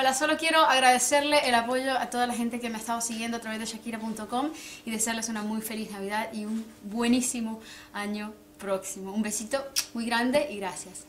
Hola, solo quiero agradecerle el apoyo a toda la gente que me ha estado siguiendo a través de Shakira.com y desearles una muy feliz Navidad y un buenísimo año próximo. Un besito muy grande y gracias.